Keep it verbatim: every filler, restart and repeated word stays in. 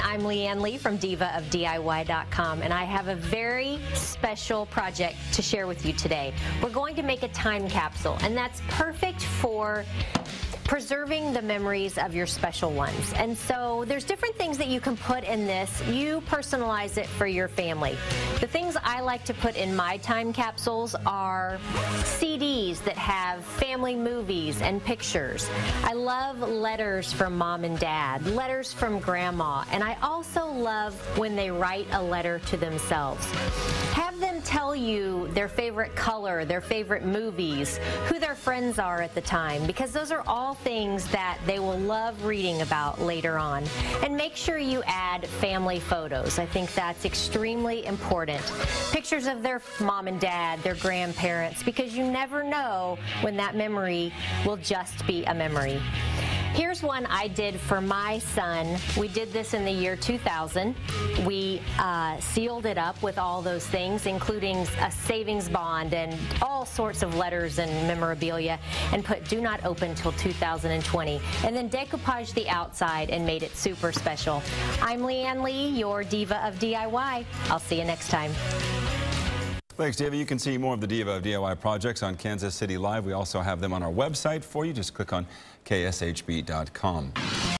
I'm Leanne Lee from diva of D I Y dot com, and I have a very special project to share with you today. We're going to make a time capsule, and that's perfect for preserving the memories of your special ones. And so there's different things that you can put in this. You personalize it for your family. The things I like to put in my time capsules are C Ds that have family movies and pictures. I love letters from mom and dad, letters from grandma, and I also love when they write a letter to themselves. Have them tell you their favorite color, their favorite movies, who their friends are at the time, because those are all things that they will love reading about later on. And make sure you add family photos. I think that's extremely important. Pictures of their mom and dad, their grandparents, because you never know when that memory will just be a memory. Here's one I did for my son. We did this in the year two thousand. We uh, sealed it up with all those things, including a savings bond and all sorts of letters and memorabilia, and put do not open till two thousand twenty, and then decoupaged the outside and made it super special. I'm Leanne Lee, your Diva of D I Y. I'll see you next time. Thanks, Diva. You can see more of the Diva of D I Y projects on Kansas City Live. We also have them on our website for you. Just click on K S H B dot com.